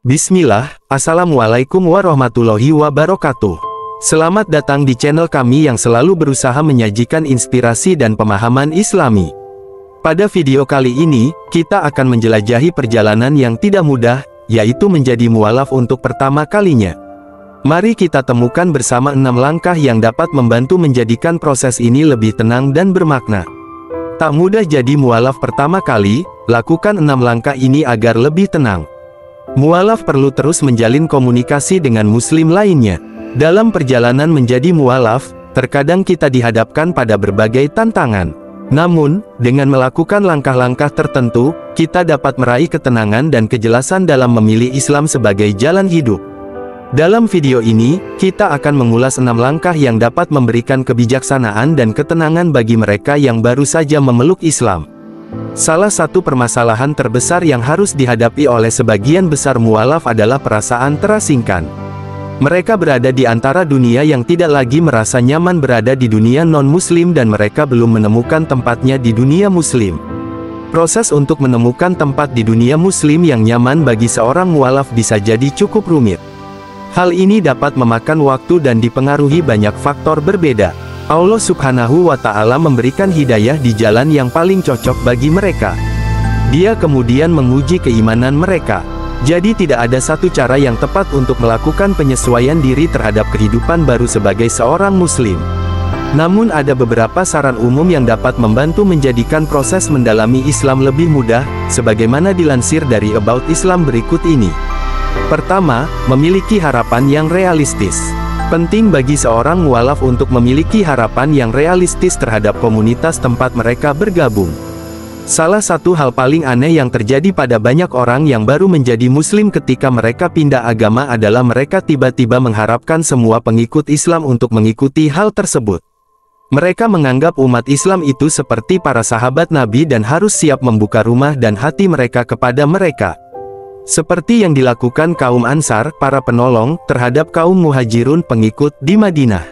Bismillah, Assalamualaikum warahmatullahi wabarakatuh. Selamat datang di channel kami yang selalu berusaha menyajikan inspirasi dan pemahaman Islami. Pada video kali ini, kita akan menjelajahi perjalanan yang tidak mudah, yaitu menjadi mualaf untuk pertama kalinya. Mari kita temukan bersama 6 langkah yang dapat membantu menjadikan proses ini lebih tenang dan bermakna. Tak mudah jadi mualaf pertama kali, lakukan 6 langkah ini agar lebih tenang. Mualaf perlu terus menjalin komunikasi dengan muslim lainnya. Dalam perjalanan menjadi mualaf, terkadang kita dihadapkan pada berbagai tantangan. Namun, dengan melakukan langkah-langkah tertentu, kita dapat meraih ketenangan dan kejelasan dalam memilih Islam sebagai jalan hidup. Dalam video ini, kita akan mengulas 6 langkah yang dapat memberikan kebijaksanaan dan ketenangan bagi mereka yang baru saja memeluk Islam. Salah satu permasalahan terbesar yang harus dihadapi oleh sebagian besar mualaf adalah perasaan terasingkan. Mereka berada di antara dunia yang tidak lagi merasa nyaman berada di dunia non-muslim dan mereka belum menemukan tempatnya di dunia muslim. Proses untuk menemukan tempat di dunia muslim yang nyaman bagi seorang mualaf bisa jadi cukup rumit. Hal ini dapat memakan waktu dan dipengaruhi banyak faktor berbeda. Allah Subhanahu wa Ta'ala memberikan hidayah di jalan yang paling cocok bagi mereka. Dia kemudian menguji keimanan mereka. Jadi tidak ada satu cara yang tepat untuk melakukan penyesuaian diri terhadap kehidupan baru sebagai seorang muslim. Namun ada beberapa saran umum yang dapat membantu menjadikan proses mendalami Islam lebih mudah, sebagaimana dilansir dari About Islam berikut ini. Pertama, memiliki harapan yang realistis. Penting bagi seorang mualaf untuk memiliki harapan yang realistis terhadap komunitas tempat mereka bergabung. Salah satu hal paling aneh yang terjadi pada banyak orang yang baru menjadi muslim ketika mereka pindah agama adalah mereka tiba-tiba mengharapkan semua pengikut Islam untuk mengikuti hal tersebut. Mereka menganggap umat Islam itu seperti para sahabat Nabi dan harus siap membuka rumah dan hati mereka kepada mereka. Seperti yang dilakukan kaum Ansar, para penolong, terhadap kaum Muhajirun pengikut di Madinah.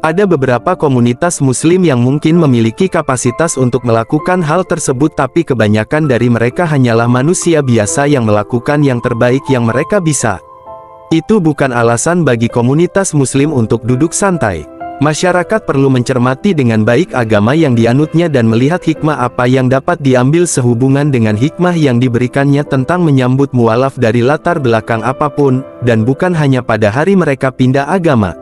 Ada beberapa komunitas muslim yang mungkin memiliki kapasitas untuk melakukan hal tersebut tapi kebanyakan dari mereka hanyalah manusia biasa yang melakukan yang terbaik yang mereka bisa. Itu bukan alasan bagi komunitas muslim untuk duduk santai. Masyarakat perlu mencermati dengan baik agama yang dianutnya dan melihat hikmah apa yang dapat diambil sehubungan dengan hikmah yang diberikannya tentang menyambut mualaf dari latar belakang apapun, dan bukan hanya pada hari mereka pindah agama.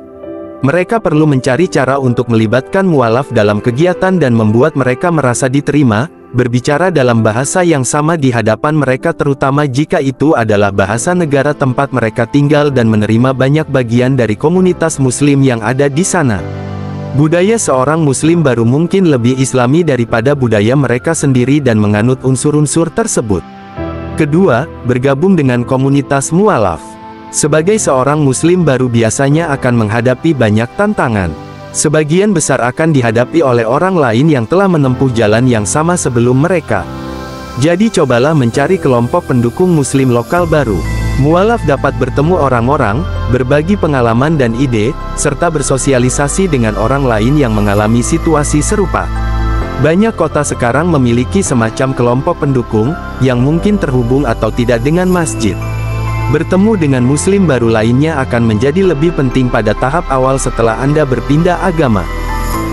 Mereka perlu mencari cara untuk melibatkan mualaf dalam kegiatan dan membuat mereka merasa diterima, berbicara dalam bahasa yang sama di hadapan mereka terutama jika itu adalah bahasa negara tempat mereka tinggal dan menerima banyak bagian dari komunitas muslim yang ada di sana. Budaya seorang muslim baru mungkin lebih islami daripada budaya mereka sendiri dan menganut unsur-unsur tersebut. Kedua, bergabung dengan komunitas mualaf. Sebagai seorang muslim baru biasanya akan menghadapi banyak tantangan. Sebagian besar akan dihadapi oleh orang lain yang telah menempuh jalan yang sama sebelum mereka. Jadi cobalah mencari kelompok pendukung muslim lokal baru. Mualaf dapat bertemu orang-orang, berbagi pengalaman dan ide, serta bersosialisasi dengan orang lain yang mengalami situasi serupa. Banyak kota sekarang memiliki semacam kelompok pendukung, yang mungkin terhubung atau tidak dengan masjid. Bertemu dengan muslim baru lainnya akan menjadi lebih penting pada tahap awal setelah Anda berpindah agama.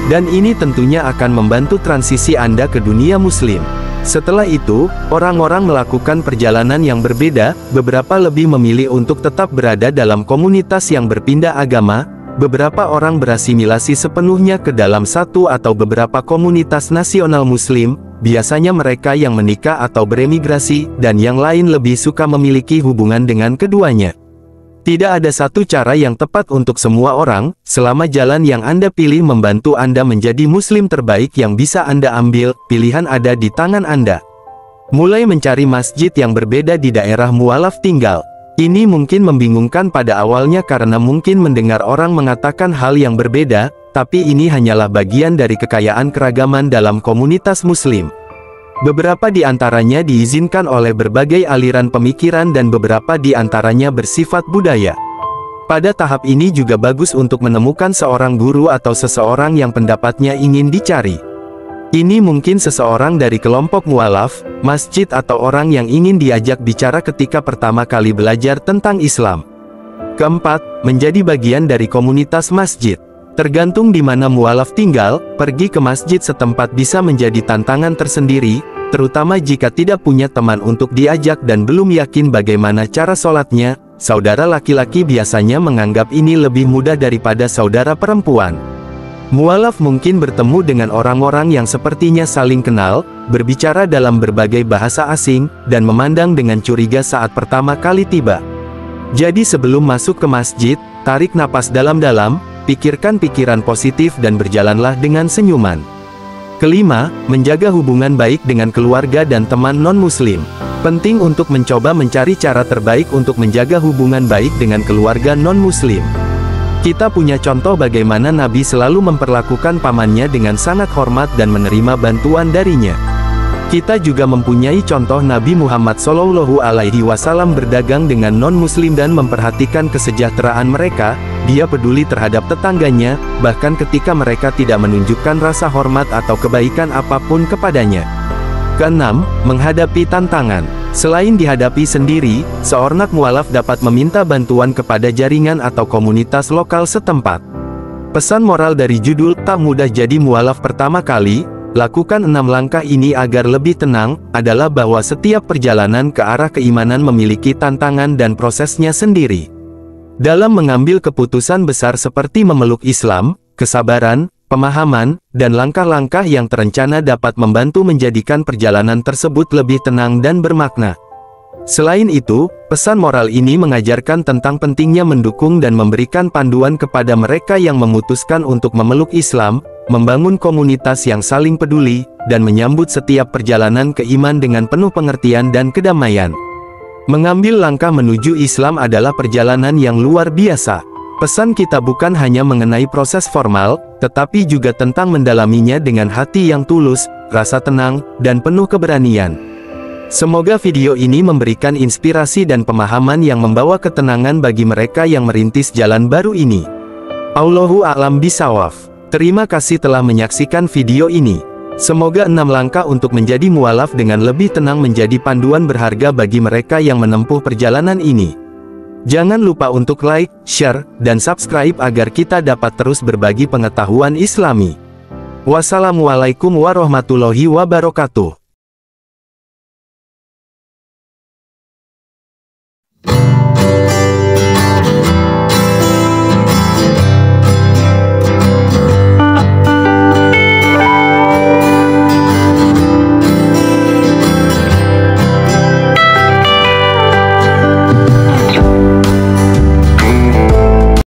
Dan ini tentunya akan membantu transisi Anda ke dunia muslim. Setelah itu, orang-orang melakukan perjalanan yang berbeda, beberapa lebih memilih untuk tetap berada dalam komunitas yang berpindah agama, beberapa orang berasimilasi sepenuhnya ke dalam satu atau beberapa komunitas nasional muslim. Biasanya mereka yang menikah atau beremigrasi, dan yang lain lebih suka memiliki hubungan dengan keduanya. Tidak ada satu cara yang tepat untuk semua orang, selama jalan yang Anda pilih membantu Anda menjadi muslim terbaik yang bisa Anda ambil, pilihan ada di tangan Anda. Mulai mencari masjid yang berbeda di daerah mualaf tinggal. Ini mungkin membingungkan pada awalnya karena mungkin mendengar orang mengatakan hal yang berbeda, tapi ini hanyalah bagian dari kekayaan keragaman dalam komunitas muslim. Beberapa di antaranya diizinkan oleh berbagai aliran pemikiran dan beberapa di antaranya bersifat budaya. Pada tahap ini juga bagus untuk menemukan seorang guru atau seseorang yang pendapatnya ingin dicari. Ini mungkin seseorang dari kelompok mualaf, masjid atau orang yang ingin diajak bicara ketika pertama kali belajar tentang Islam. Keempat, menjadi bagian dari komunitas masjid. Tergantung di mana mualaf tinggal, pergi ke masjid setempat bisa menjadi tantangan tersendiri, terutama jika tidak punya teman untuk diajak dan belum yakin bagaimana cara sholatnya. Saudara laki-laki biasanya menganggap ini lebih mudah daripada saudara perempuan. Mualaf mungkin bertemu dengan orang-orang yang sepertinya saling kenal, berbicara dalam berbagai bahasa asing, dan memandang dengan curiga saat pertama kali tiba. Jadi sebelum masuk ke masjid, tarik napas dalam-dalam, pikirkan pikiran positif dan berjalanlah dengan senyuman. Kelima, menjaga hubungan baik dengan keluarga dan teman non-muslim. Penting untuk mencoba mencari cara terbaik untuk menjaga hubungan baik dengan keluarga non-muslim. Kita punya contoh bagaimana Nabi selalu memperlakukan pamannya dengan sangat hormat dan menerima bantuan darinya. Kita juga mempunyai contoh Nabi Muhammad SAW berdagang dengan non-muslim dan memperhatikan kesejahteraan mereka. Dia peduli terhadap tetangganya, bahkan ketika mereka tidak menunjukkan rasa hormat atau kebaikan apapun kepadanya. Keenam, menghadapi tantangan. Selain dihadapi sendiri, seorang mualaf dapat meminta bantuan kepada jaringan atau komunitas lokal setempat. Pesan moral dari judul, tak mudah jadi mualaf pertama kali, lakukan 6 langkah ini agar lebih tenang, adalah bahwa setiap perjalanan ke arah keimanan memiliki tantangan dan prosesnya sendiri. Dalam mengambil keputusan besar seperti memeluk Islam, kesabaran, pemahaman, dan langkah-langkah yang terencana dapat membantu menjadikan perjalanan tersebut lebih tenang dan bermakna. Selain itu, pesan moral ini mengajarkan tentang pentingnya mendukung dan memberikan panduan kepada mereka yang memutuskan untuk memeluk Islam, membangun komunitas yang saling peduli, dan menyambut setiap perjalanan keiman dengan penuh pengertian dan kedamaian. Mengambil langkah menuju Islam adalah perjalanan yang luar biasa. Pesan kita bukan hanya mengenai proses formal, tetapi juga tentang mendalaminya dengan hati yang tulus, rasa tenang, dan penuh keberanian. Semoga video ini memberikan inspirasi dan pemahaman yang membawa ketenangan bagi mereka yang merintis jalan baru ini. Allahu a'lam bisawaf. Terima kasih telah menyaksikan video ini. Semoga 6 langkah untuk menjadi mualaf dengan lebih tenang menjadi panduan berharga bagi mereka yang menempuh perjalanan ini. Jangan lupa untuk like, share, dan subscribe agar kita dapat terus berbagi pengetahuan Islami. Wassalamualaikum warahmatullahi wabarakatuh.